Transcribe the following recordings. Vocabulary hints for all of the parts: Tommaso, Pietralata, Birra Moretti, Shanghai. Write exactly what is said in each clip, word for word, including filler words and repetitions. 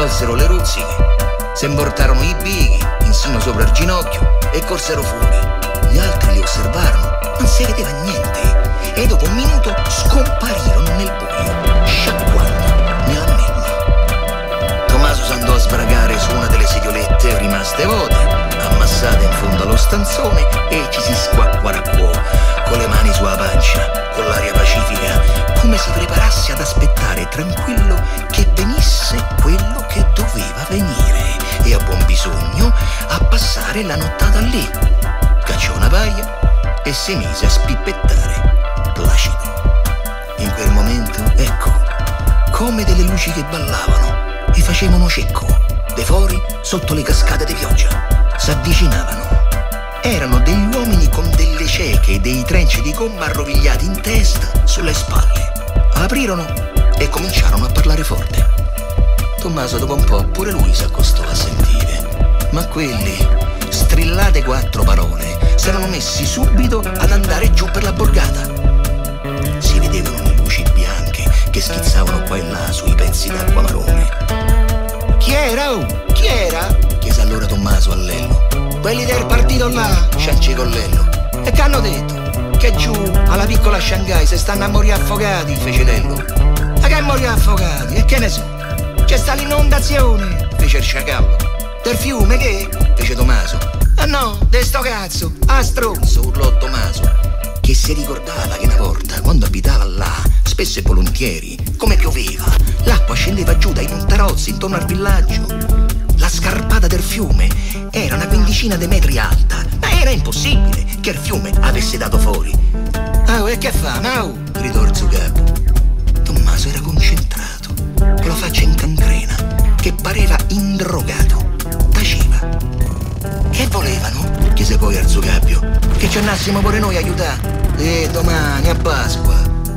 tolsero le ruzzighe, si imbortarono i bighi, insino sopra il ginocchio, e corsero fuori. Gli altri li osservarono, non si vedeva niente, e dopo un minuto scomparirono nel buio, sciacquando nella melma. Tommaso s'andò a sbragare su una delle sediolette rimaste vuote, ammassate in fondo allo stanzone, e ci si squacquaracquò, con le mani sulla pancia, con l'aria pacifica, come se preparasse ad aspettare tranquillo che venisse quello che doveva venire e a buon bisogno a passare la nottata lì. Cacciò una paia e si mise a spippettare, placido. In quel momento, ecco, come delle luci che ballavano e facevano cecco, de fuori sotto le cascate di pioggia, s'avvicinavano. Erano degli uomini con delle cieche e dei trenci di gomma arrovigliati in testa, sulle spalle. Aprirono e cominciarono a parlare forte. Tommaso dopo un po' pure lui si accostò a sentire. Ma quelli, strillate quattro parole, s'erano messi subito ad andare giù per la borgata. Si vedevano le luci bianche che schizzavano qua e là sui pezzi d'acqua marrone. Chi era? Chi era? chiese allora Tommaso a Lello. Quelli del partito là, sciance collello. E che hanno detto? Che giù, alla piccola Shanghai, se stanno a morire affogati, fece Lello. Ma che morire affogati? E che ne so? C'è sta l'inondazione, fece il sciacallo. Del fiume che? Fece Tommaso. Ah no, de sto cazzo, a stronzo, urlò Tommaso, che si ricordava che una volta, quando abitava là, spesso e volentieri, come pioveva, l'acqua scendeva giù dai montarozzi intorno al villaggio. La scarpata del fiume era una quindicina di metri alta, ma era impossibile che il fiume avesse dato fuori. «Oh, e che fa, Mau?» gridò il Zugapo. Tommaso era concentrato, con la faccia in cancrena, che pareva indrogato. Taceva. «Che volevano?» chiese poi al Zugappio. «Che ci andassimo pure noi a aiutare?» «E domani, a Pasqua!»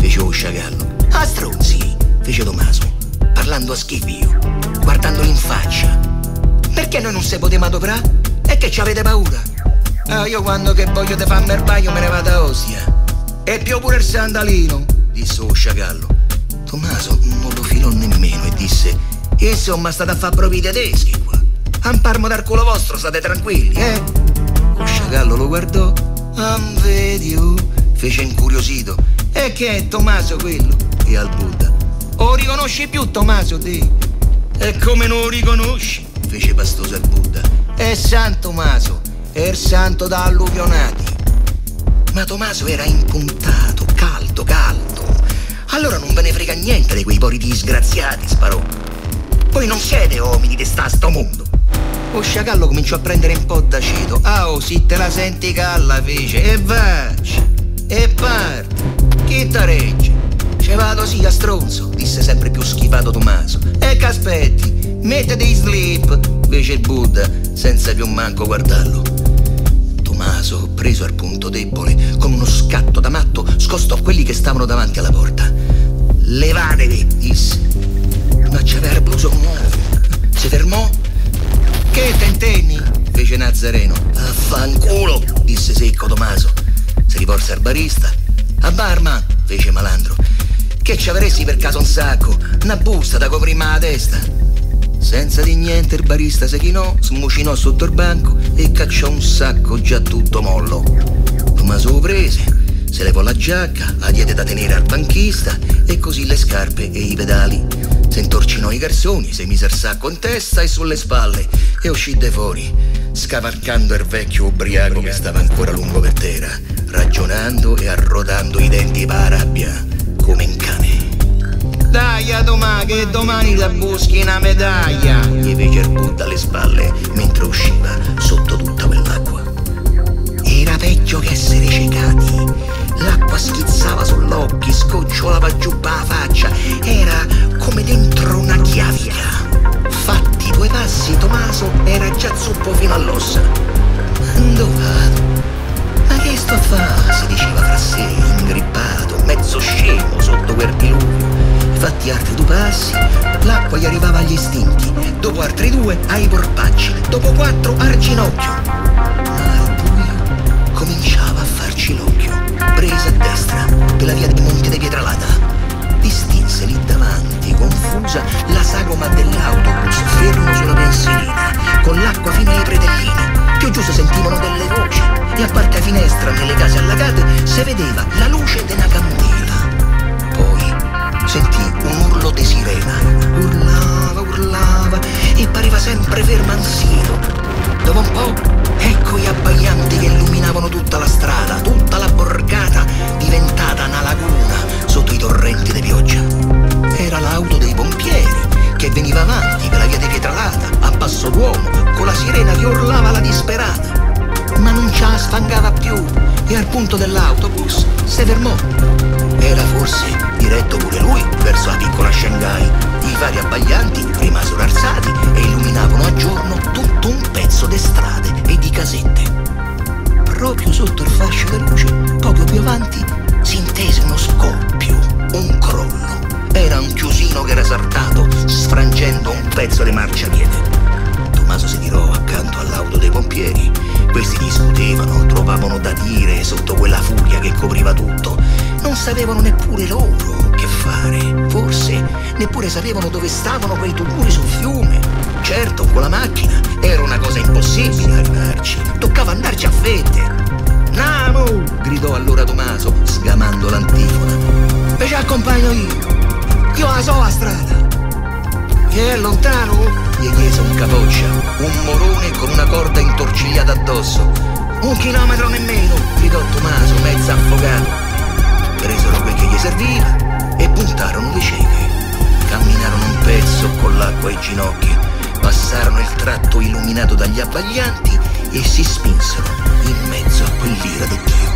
fece lo sciacallo. «A stronzi!» fece Tommaso, parlando a schifio, guardandolo in faccia. Perché noi non si potevamo adoprare? E che ci avete paura? Ah, io quando che voglio te farmi il bagno me ne vado a Ostia. E più pure il sandalino, disse lo sciacallo. Tommaso non lo filò nemmeno e disse: insomma, state a far proprio i tedeschi qua. Amparmo dal culo vostro, state tranquilli, eh? Lo sciacallo lo guardò. Am vediu, fece incuriosito. E che è Tommaso quello? E al Buddha: o riconosci più Tommaso te? E come non lo riconosci? Fece pastoso al Buddha. È San Tommaso, è il santo da alluvionati. Ma Tommaso era impuntato, caldo, caldo. Allora non ve ne frega niente di quei pori disgraziati, sparò. Voi non siete uomini di sta sto mondo. O sciacallo cominciò a prendere un po' d'aceto. Ah, oh, si te la senti calla, fece. E vacci, e parte. Chi tareggia? Ce vado sì a stronzo, disse sempre più schivato Tommaso. E che aspetti? Mettete in slip, fece il Buddha, senza più manco guardarlo. Tommaso, preso al punto debole, con uno scatto da matto, scostò quelli che stavano davanti alla porta. Levatevi, disse. Ma c'aveva il bluso nuovo. Si fermò. Che tentenni? Fece Nazareno. Affanculo, disse secco Tommaso. Si rivolse al barista. A barman, fece Malandro. Che ci avresti per caso un sacco? Una busta da coprirmi la testa. Senza di niente il barista si chinò, smucinò sotto il banco e cacciò un sacco già tutto mollo. Tommaso lo prese, se levò la giacca, la diede da tenere al banchista e così le scarpe e i pedali. Si intorcinò i garzoni, si mise il sacco in testa e sulle spalle e uscì de fuori, scavalcando il vecchio ubriaco che stava ancora lungo per terra, ragionando e arrotando i denti per la rabbia, come un cane. Dai a domani, che domani la buschi una medaglia! Gli fece il Buddha alle spalle mentre usciva sotto tutta quell'acqua. Era peggio che essere ciecati. L'acqua schizzava sull'occhio, scocciolava giù per la faccia. Era come dentro una chiavica. Fatti due passi, Tommaso era già zuppo fino all'ossa. Dove vado? Ma che sto a fare? Si diceva fra sé, ingrippato, mezzo scemo sotto quel diluvio. Fatti altri due passi, l'acqua gli arrivava agli stinchi, dopo altri due ai porpacci, dopo quattro al ginocchio. Ma al buio cominciava a farci l'occhio, presa a destra per la via di Monte di Pietralata. Distinse lì davanti, confusa, la sagoma dell'autobus. chiuso sentivano delle voci e a parte a finestra nelle case allagate si vedeva la luce della candela. Poi sentì un urlo di sirena, urlava, urlava e pareva sempre ferma ansino. Dopo un po' ecco gli abbaianti che illuminavano tutta la strada, tutta la borgata diventata una laguna sotto i torrenti di pioggia. Era l'auto dei pompieri che veniva avanti per la via di Pietralata a passo d'uomo con la sirena che urlava la disperata, ma non ce la sfangava più e al punto dell'autobus si fermò. Era forse diretto pure lui verso la piccola Shanghai. I fari abbaglianti rimasero alzati e illuminavano a giorno tutto un pezzo di strade e di casette. Proprio sotto il fascio di luce, poco più avanti, si intese uno scoppio, un crollo. Era un chiusino che era saltato, sfrangendo un pezzo di marciapiede. Tommaso si tirò accanto all'auto dei pompieri. Questi discutevano, trovavano da dire sotto quella furia che copriva tutto. Non sapevano neppure loro che fare. Forse neppure sapevano dove stavano quei tuburi sul fiume. Certo, con la macchina era una cosa impossibile arrivarci. Toccava andarci a fette. «Namo!» gridò allora Tommaso, sgamando l'antifona. «Ve ci accompagno io. Io la so la strada!» «Che è lontano?» gli chiese un capoccia, un morone con una corda intorcigliata addosso. «Un chilometro nemmeno!» gridò Tommaso, mezzo affogato. Presero quel che gli serviva e puntarono le cieche. Camminarono un pezzo con l'acqua ai ginocchi, passarono il tratto illuminato dagli abbaglianti e si spinsero in mezzo a quell'ira di Dio.